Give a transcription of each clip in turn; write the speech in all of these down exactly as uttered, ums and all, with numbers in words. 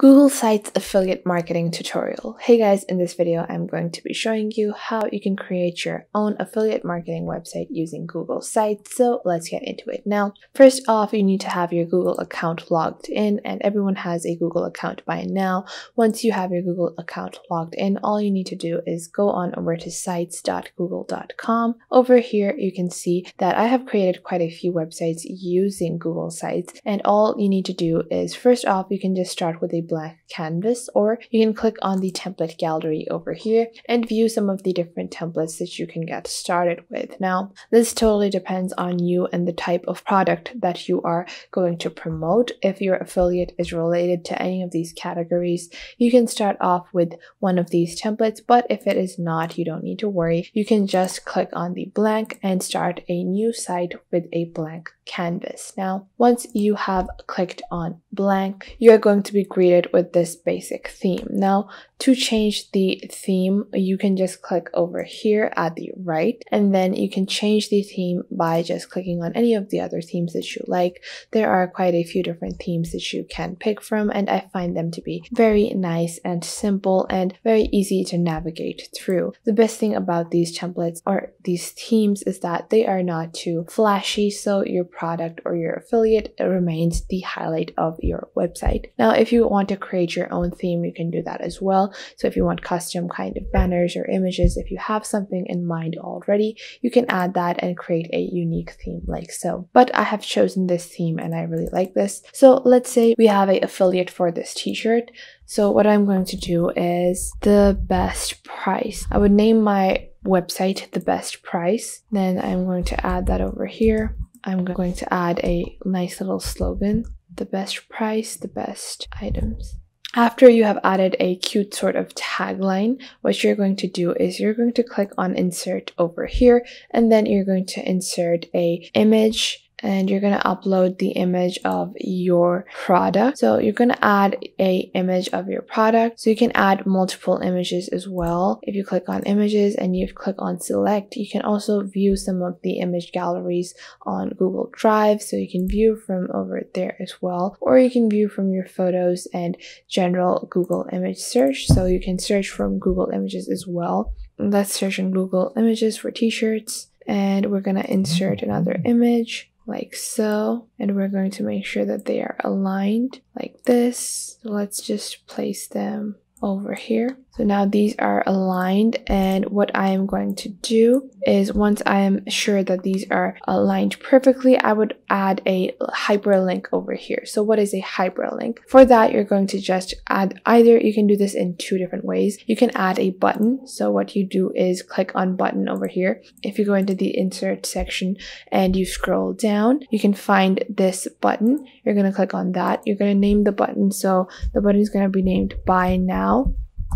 Google Sites Affiliate Marketing Tutorial. Hey guys, in this video, I'm going to be showing you how you can create your own affiliate marketing website using Google Sites. So let's get into it. Now, first off, you need to have your Google account logged in, and everyone has a Google account by now. Once you have your Google account logged in, all you need to do is go on over to sites dot google dot com. Over here, you can see that I have created quite a few websites using Google Sites, and all you need to do is, first off, you can just start with a blank canvas, or you can click on the template gallery over here and view some of the different templates that you can get started with. Now, this totally depends on you and the type of product that you are going to promote. If your affiliate is related to any of these categories, you can start off with one of these templates, but if it is not, you don't need to worry. You can just click on the blank and start a new site with a blank canvas. Now, once you have clicked on blank, you're going to be greeted with this basic theme. Now, to change the theme, you can just click over here at the right, and then you can change the theme by just clicking on any of the other themes that you like. There are quite a few different themes that you can pick from, and I find them to be very nice and simple and very easy to navigate through. The best thing about these templates or these themes is that they are not too flashy, so your product or your affiliate remains the highlight of your website. Now, if you want to create your own theme, you can do that as well. So if you want custom kind of banners or images, if you have something in mind already, you can add that and create a unique theme like so. But I have chosen this theme and I really like this. So let's say we have an affiliate for this t-shirt. So what I'm going to do is the best price. I would name my website the best price. Then I'm going to add that over here. I'm going to add a nice little slogan. The best price, the best items. After you have added a cute sort of tagline, what you're going to do is you're going to click on insert over here, and then you're going to insert a image, and you're going to upload the image of your product. So you're going to add a image of your product. So you can add multiple images as well. If you click on images and you click on select, you can also view some of the image galleries on Google Drive. So you can view from over there as well, or you can view from your photos and general Google image search. So you can search from Google Images as well. Let's search in Google Images for t-shirts, and we're going to insert another image. Like so, and we're going to make sure that they are aligned like this. So let's just place them over here. So now these are aligned, and what I am going to do is, once I am sure that these are aligned perfectly, I would add a hyperlink over here. So what is a hyperlink? For that, you're going to just add either, you can do this in two different ways. You can add a button. So what you do is click on button over here. If you go into the insert section and you scroll down, you can find this button. You're going to click on that. You're going to name the button. So the button is going to be named Buy Now.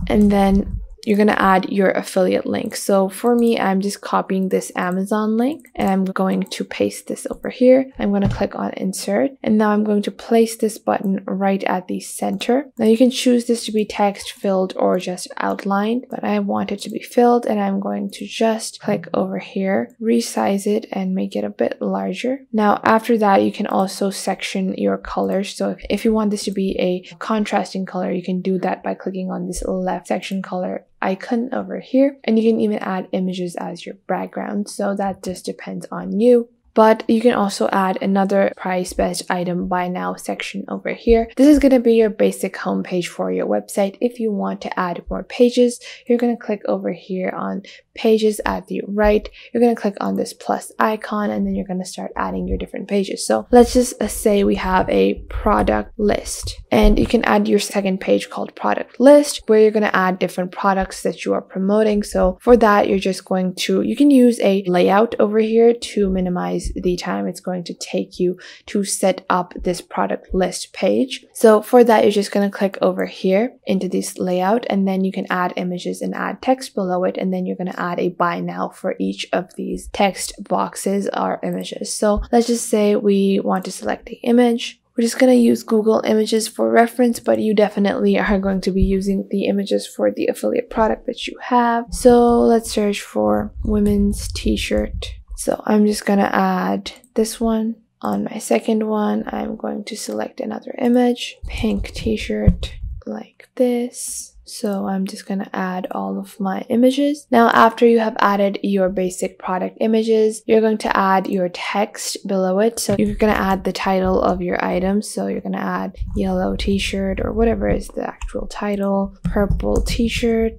And then you're going to add your affiliate link. So for me, I'm just copying this Amazon link, and I'm going to paste this over here. I'm going to click on insert, and now I'm going to place this button right at the center. Now you can choose this to be text filled or just outlined, but I want it to be filled, and I'm going to just click over here, resize it and make it a bit larger. Now after that, you can also section your colors. So if, if you want this to be a contrasting color, you can do that by clicking on this left section color icon over here, and you can even add images as your background. So that just depends on you. But you can also add another price, best item, buy now section over here. This is going to be your basic homepage for your website. If you want to add more pages, you're going to click over here on pages at the right. You're going to click on this plus icon, and then you're going to start adding your different pages. So let's just say we have a product list, and you can add your second page called product list, where you're going to add different products that you are promoting. So for that, you're just going to, you can use a layout over here to minimize the time it's going to take you to set up this product list page. So for that, you're just going to click over here into this layout, and then you can add images and add text below it, and then you're going to add a buy now for each of these text boxes or images. So let's just say we want to select the image. We're just going to use Google Images for reference, but you definitely are going to be using the images for the affiliate product that you have. So let's search for women's t-shirt. So I'm just going to add this one. On my second one, I'm going to select another image, pink t-shirt. like this. So I'm just going to add all of my images. Now, after you have added your basic product images, you're going to add your text below it. So you're going to add the title of your item. So you're going to add yellow t-shirt or whatever is the actual title, purple t-shirt,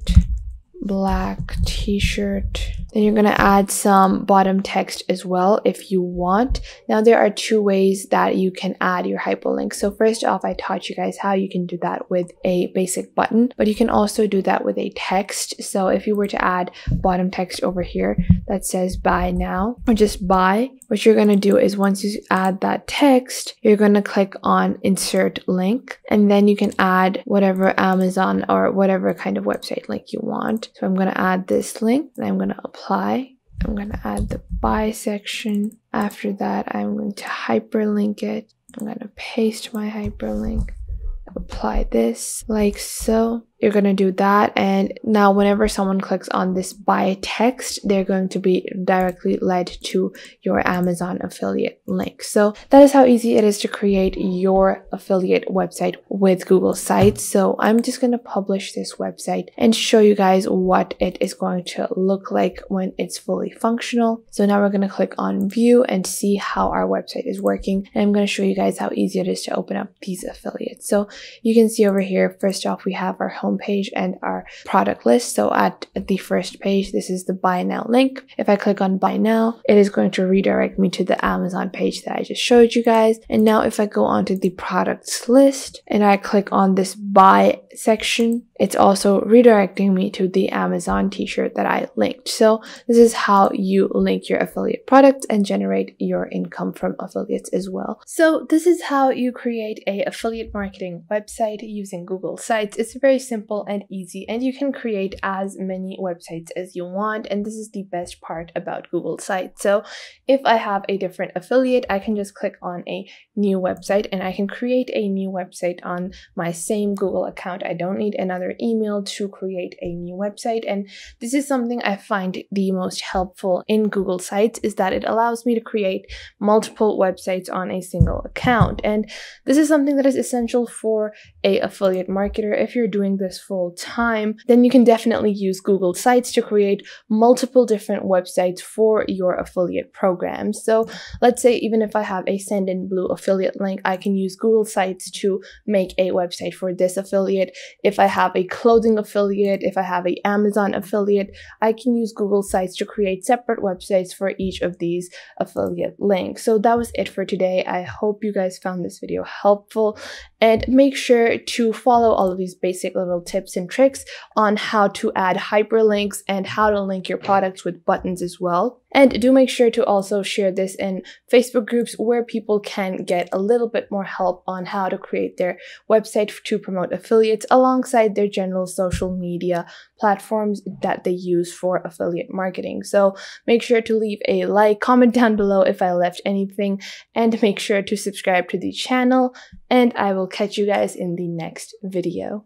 black t-shirt. Then you're going to add some bottom text as well if you want. Now, there are two ways that you can add your hyperlink. So first off, I taught you guys how you can do that with a basic button, but you can also do that with a text. So if you were to add bottom text over here that says buy now or just buy, what you're going to do is once you add that text, you're going to click on insert link, and then you can add whatever Amazon or whatever kind of website link you want. So I'm going to add this link and I'm going to apply. I'm going to add the buy section. After that, I'm going to hyperlink it. I'm going to paste my hyperlink, apply this like so. You're going to do that, and now whenever someone clicks on this buy text, they're going to be directly led to your Amazon affiliate link. So that is how easy it is to create your affiliate website with Google Sites. So I'm just going to publish this website and show you guys what it is going to look like when it's fully functional. So now we're going to click on view and see how our website is working, and I'm going to show you guys how easy it is to open up these affiliates. So you can see over here, first off, we have our home page and our product list. So at the first page, this is the buy now link. If I click on buy now, it is going to redirect me to the Amazon page that I just showed you guys. And now if I go onto the products list and I click on this buy section, it's also redirecting me to the Amazon t-shirt that I linked. So this is how you link your affiliate products and generate your income from affiliates as well. So this is how you create a affiliate marketing website using Google Sites. It's very simple and easy, and you can create as many websites as you want, and this is the best part about Google Sites. So if I have a different affiliate, I can just click on a new website and I can create a new website on my same Google account. I don't need another email to create a new website, and this is something I find the most helpful in Google Sites, is that it allows me to create multiple websites on a single account. And this is something that is essential for a affiliate marketer. If you're doing this full time, then you can definitely use Google Sites to create multiple different websites for your affiliate program. So let's say even if I have a Sendinblue affiliate link, I can use Google Sites to make a website for this affiliate. If I have a clothing affiliate, if I have an Amazon affiliate, I can use Google Sites to create separate websites for each of these affiliate links. So that was it for today. I hope you guys found this video helpful, and make sure to follow all of these basic little tips and tricks on how to add hyperlinks and how to link your products with buttons as well. And do make sure to also share this in Facebook groups where people can get a little bit more help on how to create their website to promote affiliates alongside their general social media platforms that they use for affiliate marketing. So make sure to leave a like, comment down below if I left anything, and make sure to subscribe to the channel. And I will catch you guys in the next video.